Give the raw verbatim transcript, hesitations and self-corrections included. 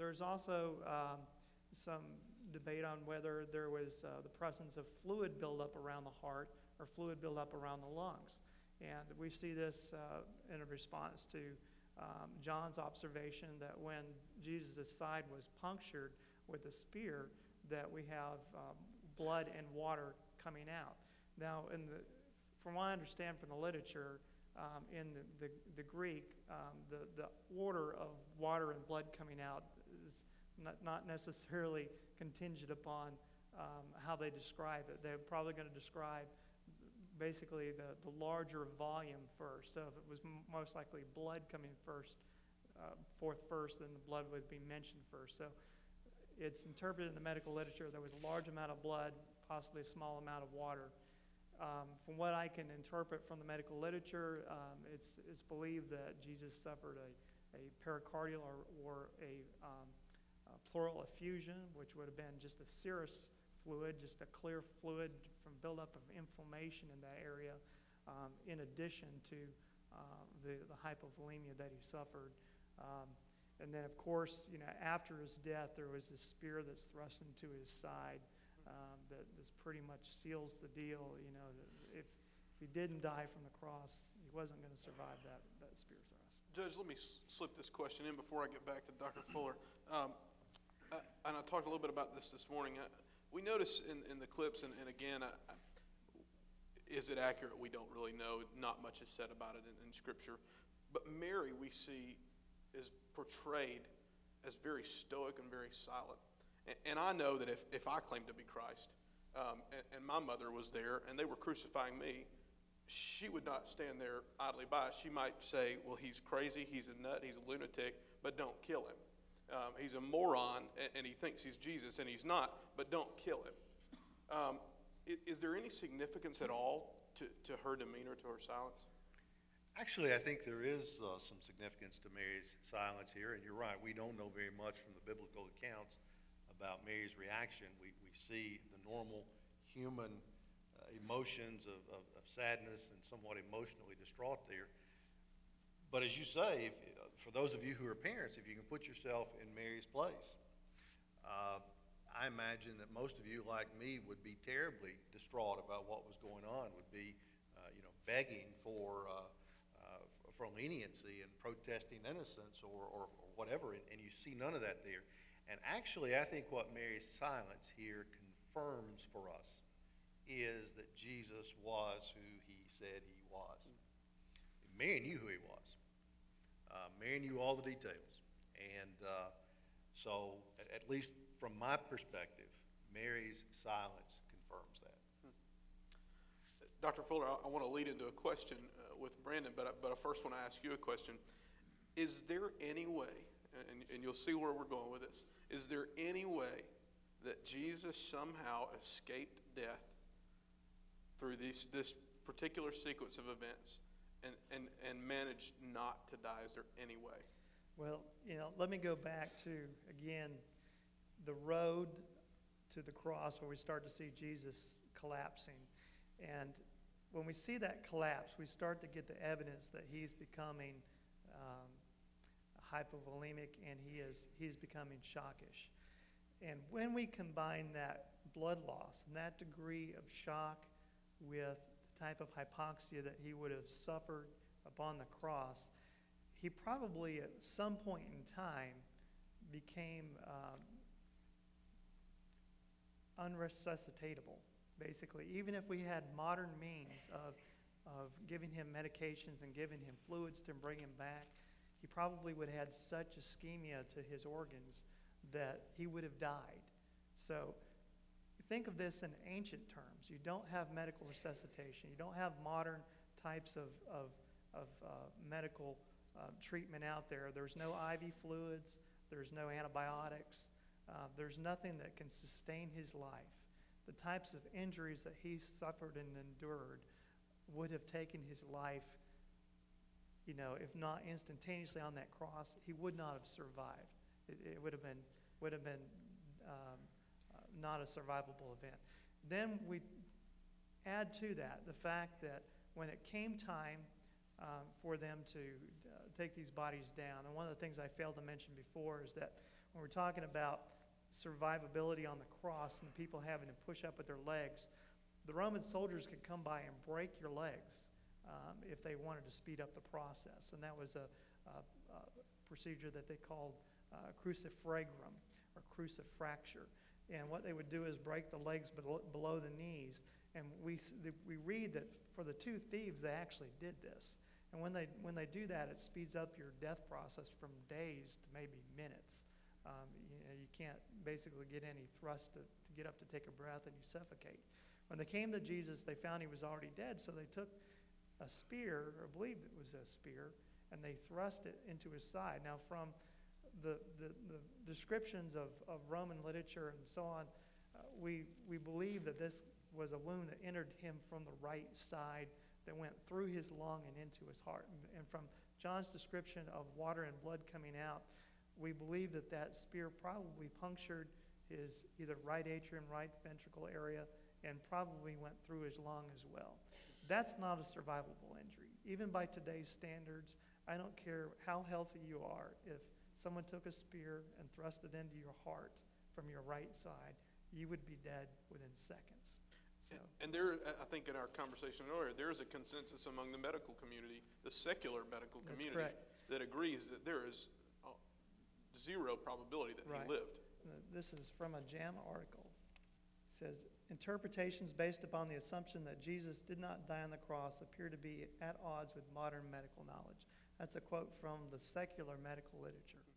There's also um, some debate on whether there was uh, the presence of fluid buildup around the heart or fluid buildup around the lungs. And we see this uh, in a response to um, John's observation that when Jesus' side was punctured with a spear, that we have um, blood and water coming out. Now, in the, from what I understand from the literature, um, in the, the, the Greek, um, the, the order of water and blood coming out is not, not necessarily contingent upon um, how they describe it. They're probably going to describe basically the, the larger volume first. So if it was m most likely blood coming first, uh, forth first, then the blood would be mentioned first. So it's interpreted in the medical literature there was a large amount of blood, possibly a small amount of water. Um, from what I can interpret from the medical literature, um, it's, it's believed that Jesus suffered a, a pericardial or, or a, um, a pleural effusion, which would have been just a serous fluid, just a clear fluid from buildup of inflammation in that area, um, in addition to um, the, the hypovolemia that he suffered. Um, and then, of course, you know, after his death, there was this spear that's thrust into his side. Um, that this pretty much seals the deal. You know, if, if he didn't die from the cross, he wasn't going to survive that, that spear thrust. Judge, let me slip this question in before I get back to Doctor Fuller. Um, I, and I talked a little bit about this this morning. I, we noticed in, in the clips, and, and again, I, I, is it accurate? We don't really know. Not much is said about it in, in Scripture. But Mary, we see, is portrayed as very stoic and very silent. And I know that if, if I claimed to be Christ, um, and, and my mother was there and they were crucifying me, she would not stand there idly by. She might say, well, he's crazy, he's a nut, he's a lunatic, but don't kill him. Um, he's a moron and, and he thinks he's Jesus and he's not, but don't kill him. Um, is, is there any significance at all to, to her demeanor, to her silence? Actually, I think there is uh, some significance to Mary's silence here, and you're right, we don't know very much from the biblical accounts about Mary's reaction. We, we see the normal human uh, emotions of, of, of sadness and somewhat emotionally distraught there. But as you say, if, for those of you who are parents, if you can put yourself in Mary's place, uh, I imagine that most of you, like me, would be terribly distraught about what was going on, would be uh, you know, begging for, uh, uh, for leniency and protesting innocence or, or, or whatever, and, and you see none of that there. And actually, I think what Mary's silence here confirms for us is that Jesus was who he said he was. Mary knew who he was. Uh, Mary knew all the details. And uh, so, at, at least from my perspective, Mary's silence confirms that. Hmm. Doctor Fuller, I, I want to lead into a question uh, with Brandon, but I, but I first want to ask you a question. Is there any way, And, and you'll see where we're going with this, is there any way that Jesus somehow escaped death through these, this particular sequence of events and, and, and managed not to die? Is there any way? Well, you know, let me go back to, again, the road to the cross where we start to see Jesus collapsing. And when we see that collapse, we start to get the evidence that he's becoming um, hypovolemic, and he is he is becoming shockish. And when we combine that blood loss and that degree of shock with the type of hypoxia that he would have suffered upon the cross, he probably at some point in time became um, unresuscitatable. Basically, even if we had modern means of, of giving him medications and giving him fluids to bring him back, he probably would have had such ischemia to his organs that he would have died. So think of this in ancient terms. You don't have medical resuscitation. You don't have modern types of, of, of uh, medical uh, treatment out there. There's no I V fluids. There's no antibiotics. Uh, there's nothing that can sustain his life. The types of injuries that he suffered and endured would have taken his life. You know, if not instantaneously on that cross, he would not have survived. It, it would have been, would have been um, uh, not a survivable event. Then we add to that the fact that when it came time um, for them to uh, take these bodies down, and one of the things I failed to mention before is that when we're talking about survivability on the cross and people having to push up with their legs, the Roman soldiers could come by and break your legs um, if they wanted to speed up the process. And that was a, a, a procedure that they called uh, crucifragrum or crucifracture. And what they would do is break the legs below, below the knees. And we, we read that for the two thieves, they actually did this. And when they, when they do that, it speeds up your death process from days to maybe minutes. Um, you know, you can't basically get any thrust to, to get up to take a breath, and you suffocate. When they came to Jesus, they found he was already dead, so they took a spear, or believed it was a spear, and they thrust it into his side. Now, from the, the, the descriptions of, of Roman literature and so on, uh, we, we believe that this was a wound that entered him from the right side, that went through his lung and into his heart. And from John's description of water and blood coming out, we believe that that spear probably punctured his either right atrium, right ventricle area, and probably went through his lung as well. That's not a survivable injury. Even by today's standards, I don't care how healthy you are, if someone took a spear and thrust it into your heart from your right side, you would be dead within seconds. So. And there, I think in our conversation earlier, there is a consensus among the medical community, the secular medical community, that agrees that there is zero probability that right. he lived. This is from a JAMA article. It says, interpretations based upon the assumption that Jesus did not die on the cross appear to be at odds with modern medical knowledge. That's a quote from the secular medical literature.